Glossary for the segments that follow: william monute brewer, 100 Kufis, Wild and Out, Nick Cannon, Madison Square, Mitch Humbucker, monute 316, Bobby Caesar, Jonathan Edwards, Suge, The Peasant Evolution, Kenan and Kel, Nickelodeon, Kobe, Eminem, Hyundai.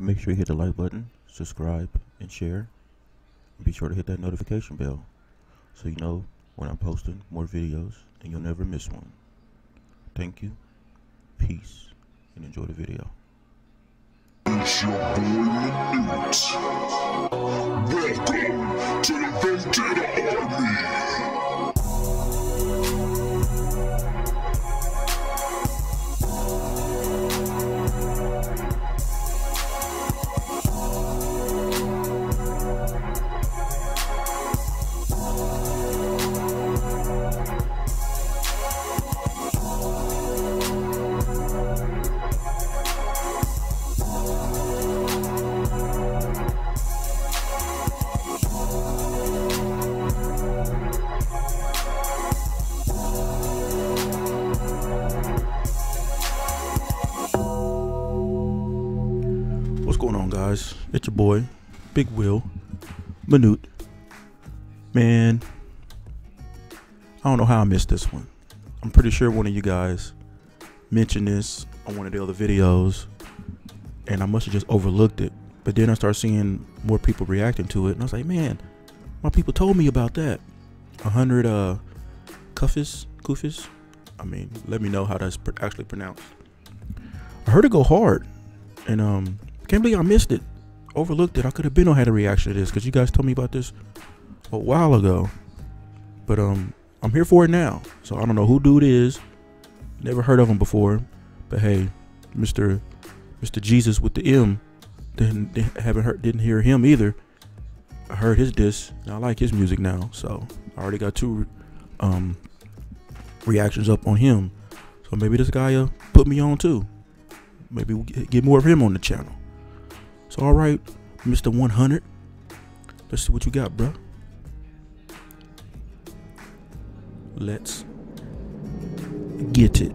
Make sure you hit the like button, subscribe, and share. Be sure to hit that notification bell so you know when I'm posting more videos and you'll never miss one. Thank you, peace, and enjoy the video. It's your boy Minutes. Welcome to the Vindicator Army. Guys, it's your boy Big Will Minute. Man, I don't know how I missed this one. I'm pretty sure one of you guys mentioned this on one of the other videos and I must have just overlooked it, but then I started seeing more people reacting to it and I was like, man, my people told me about that 100 Kufis. I mean, let me know how that's actually pronounced. I heard it go hard and can't believe I missed it, overlooked it. I could have been on had a reaction to this because you guys told me about this a while ago, but I'm here for it now. So I don't know who dude is, never heard of him before, but hey, Mr. Jesus with the M, didn't hear him either. I heard his diss and I like his music now, so I already got two reactions up on him, so maybe this guy put me on too. Maybe we'll get more of him on the channel. So, all right, Mr. 100, let's see what you got, bro. Let's get it.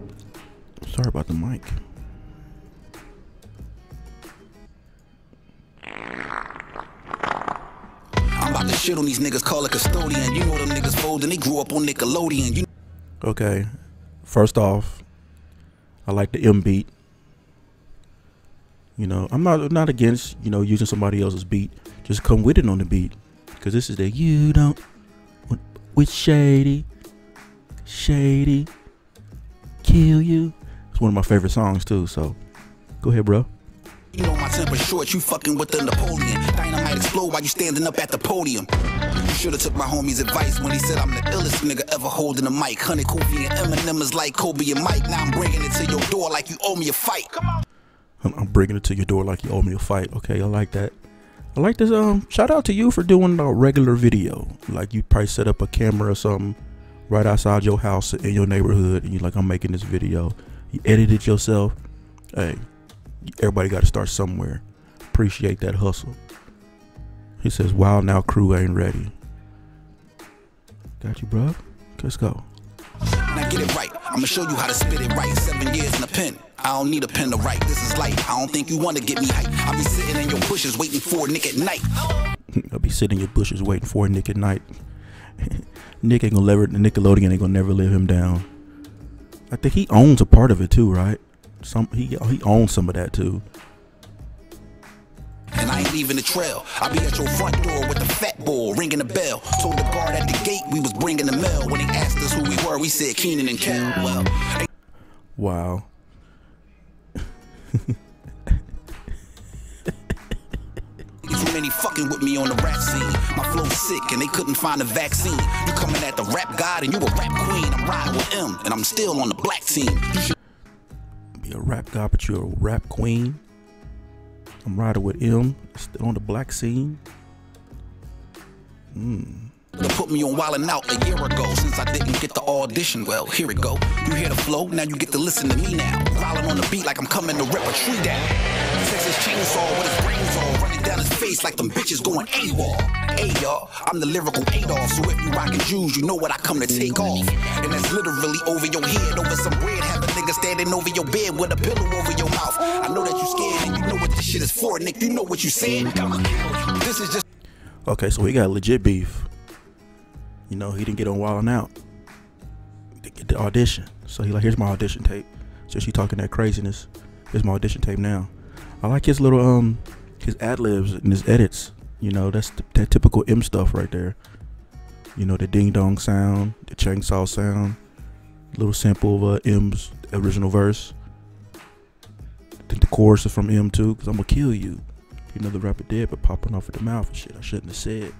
Sorry about the mic. I'm about to shit on these niggas, call a custodian. You know them niggas bold and they grew up on Nickelodeon. Okay, first off, I like the M beat. You know, I'm not against, you know, using somebody else's beat. Just come with it on the beat, because this is the you don't with shady kill you. It's one of my favorite songs too. So go ahead, bro. You know my temper's short. You fucking with the Napoleon. Dynamite explode while you standing up at the podium. You should have took my homie's advice when he said I'm the illest nigga ever holding a mic. 100 Kofi and Eminem is like Kobe and Mike. Now I'm bringing it to your door like you owe me a fight. Come on. I'm bringing it to your door like you owe me a fight. Okay, I like that. I like this. Shout out to you for doing a regular video. Like, you probably set up a camera or something right outside your house in your neighborhood and you're like, I'm making this video. You edit it yourself. Hey, everybody got to start somewhere. Appreciate that hustle. He says, Wild and Out crew ain't ready. Got you, bro. Let's go. Now get it right. I'm gonna show you how to spit it right. 7 years in a pen. I don't need a pen to write. This is life. I don't think you want to get me hype. I'll be sitting in your bushes waiting for a Nick at night. I'll be sitting in your bushes waiting for a Nick at night. Nick ain't gonna never, Nickelodeon ain't gonna never let him down. I think he owns a part of it too, right? He owns some of that too. And I ain't leaving the trail. I'll be at your front door with the fat ball ringing the bell. Told the guard at the gate we was bringing the mail. When they asked us who we were, we said Kenan and Kel. Well, wow. Too many fucking with me on the rap scene. My flow's sick and they couldn't find a vaccine. You coming at the rap god and you a rap queen. I'm riding with him and I'm still on the black team. You should be a rap god, but you're a rap queen. I'm riding with him, still on the black scene. They put me on Wild and Out a year ago since I didn't get the audition. Well, here it go. You hear the flow, now you get to listen to me now. Rolling on the beat like I'm coming to rip a tree down. Texas chainsaw with his brains all running down his face like them bitches going AWOL. Hey y'all, I'm the lyrical Adolf, so if you rockin' Jews, you know what I come to take off. And that's literally over your head, over some bread. Have a nigga standing over your bed with a pillow over your mouth. I know that you scared and you know what this shit is for, Nick. You know what you said. This is just okay, so we got legit beef. You know, he didn't get on Wild and Out. Didn't get the audition. So he like, here's my audition tape. So she talking that craziness. Here's my audition tape now. I like his little his ad libs and his edits. You know, that's that typical M stuff right there. You know, the ding dong sound, the chainsaw sound, little sample of M's original verse. I think the chorus is from M too, because I'm gonna kill you. You know, the rapper dead, but popping off at the mouth and shit I shouldn't have said.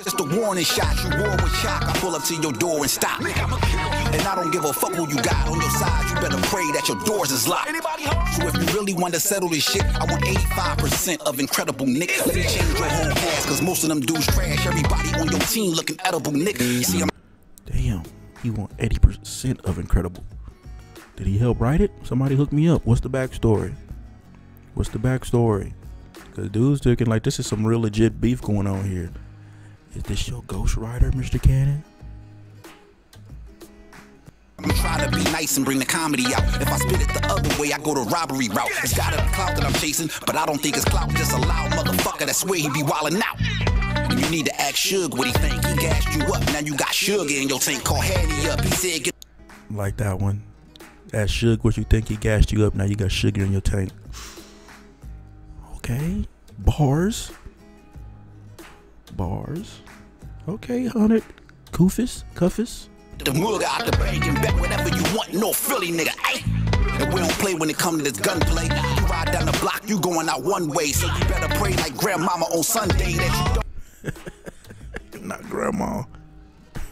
It's the warning shot, you war with shock. I pull up to your door and stop. And I don't give a fuck who you got on your side. You better pray that your doors is locked. So if you really want to settle this shit, I want 85% of incredible Nick. Let me change your whole ass, cause most of them dudes trash. Everybody on your team looking edible Nick. You see, I'm damn, he want 80% of incredible. Did he help write it? Somebody hook me up. What's the backstory? What's the backstory? Cause dudes thinking like this is some real legit beef going on here. Is this your ghostwriter, Mr. Cannon? I'm trying to be nice and bring the comedy out. If I spit it the other way, I go the robbery route. It's gotta be clout that I'm chasing, but I don't think it's clout. Just a loud motherfucker that swear he be wildin' out. And you need to ask Suge what he think. He gassed you up, now you got sugar in your tank. Call Hattie up, he said get. Like that one. Ask Suge what you think. He gassed you up, now you got sugar in your tank. Okay, bars. Bars. Okay, 100 Kufis, Cuffis. The mug out the bank and back whenever you want, no Philly nigga, ayy. And we don't play when it comes to this gunplay. You ride down the block, you going out one way, so you better pray like grandmama on Sunday that you don't. Not grandma.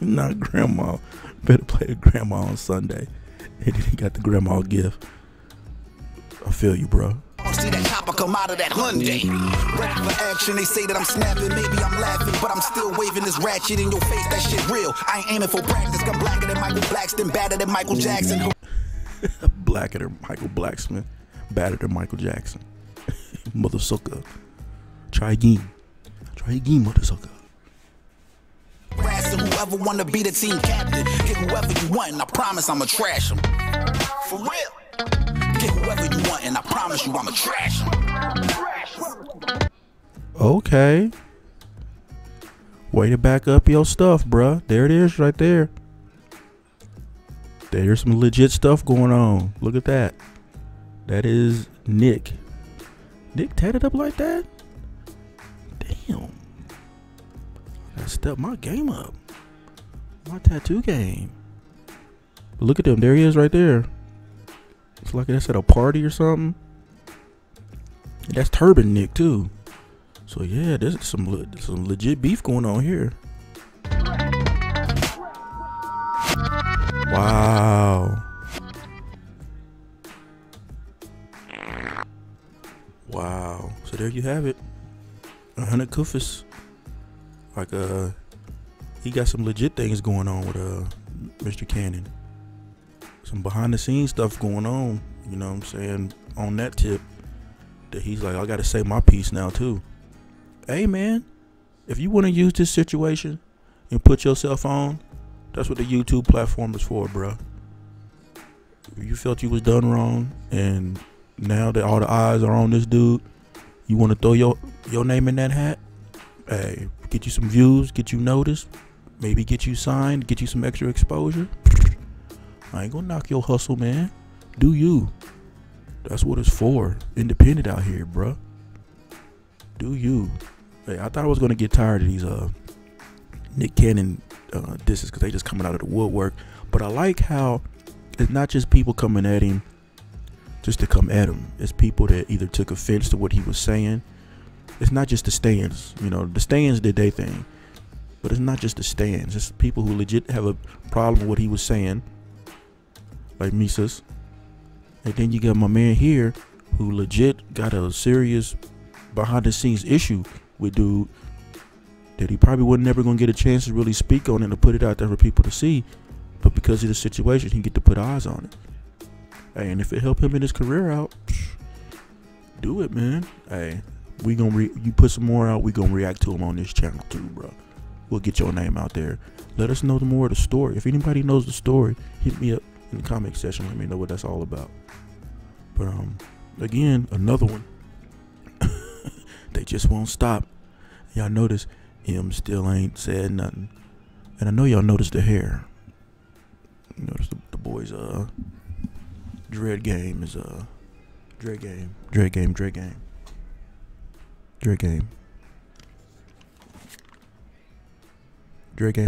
Not grandma. Better play the grandma on Sunday. And then he got the grandma gift. I feel you, bro. See that copper come out of that Hyundai. Ready for action, they say that I'm snapping. Maybe I'm laughing, but I'm still waving this ratchet in your face. That shit real. I ain't aiming for practice. I'm blacker than Michael Blackston, badder than Michael Jackson. Blacker than Michael Blacksmith, badder than Michael Jackson. Mother sucker. Try again. Try again, mother sucker. Rassin' whoever wanna be the team captain. Get whoever you want, and I promise I'ma trash him. For real. Get whoever you want, and I promise you I'ma trash. Okay. Way to back up your stuff, bruh. There it is right there. There's some legit stuff going on. Look at that. That is Nick. Nick tatted up like that? Damn. I stepped my game up. My tattoo game. But look at them. There he is right there. It's like that's at a party or something. And that's Turban Nick too. So yeah, there's some legit beef going on here. Wow. Wow. So there you have it. 100 Kufis. Like he got some legit things going on with Mr. Cannon. Some behind the scenes stuff going on, you know what I'm saying, on that tip that he's like, I gotta say my piece now too. Hey man, if you want to use this situation and put yourself on, that's what the YouTube platform is for, bro. You felt you was done wrong, and now that all the eyes are on this dude, you want to throw your name in that hat. Hey, get you some views, get you noticed, maybe get you signed, get you some extra exposure. I ain't gonna knock your hustle, man. Do you. That's what it's for. Independent out here, bruh. Do you. Hey, I thought I was gonna get tired of these Nick Cannon disses, because they just coming out of the woodwork. But I like how it's not just people coming at him just to come at him. It's people that either took offense to what he was saying. It's not just the stands. You know, the stands did their thing. But it's not just the stands. It's people who legit have a problem with what he was saying. Like Mises. And then you got my man here who legit got a serious behind the scenes issue with dude that he probably wasn't ever gonna get a chance to really speak on and to put it out there for people to see, but because of the situation he get to put eyes on it. Hey, and if it helped him in his career out, do it, man. Hey, we gonna you put some more out, we gonna react to him on this channel too, bro. We'll get your name out there. Let us know the more of the story. If anybody knows the story, hit me up in the comment section, let me know what that's all about. But again, another one. They just won't stop. Y'all notice him still ain't said nothing, and I know y'all noticed the hair. You notice the boy's dread game is Dre game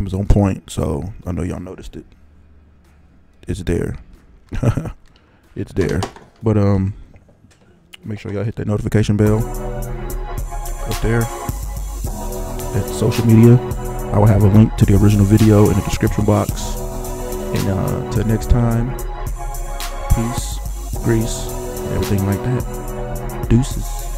is on point, so I know y'all noticed it. It's there. It's there. But make sure y'all hit that notification bell up there. At social media, I will have a link to the original video in the description box. And till next time, peace, grease, and everything like that. Deuces.